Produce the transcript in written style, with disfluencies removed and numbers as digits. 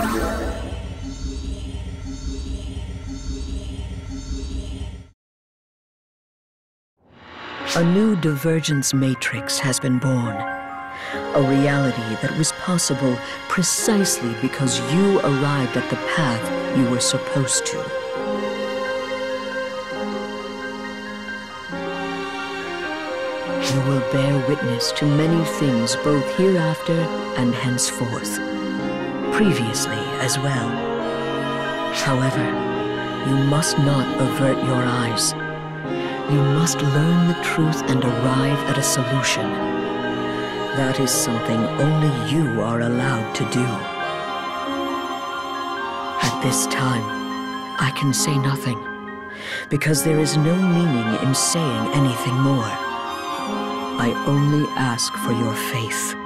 A new divergence matrix has been born. A reality that was possible precisely because you arrived at the path you were supposed to. You will bear witness to many things both hereafter and henceforth, previously as well. However, you must not avert your eyes. You must learn the truth and arrive at a solution. That is something only you are allowed to do. At this time, I can say nothing, because there is no meaning in saying anything more. I only ask for your faith.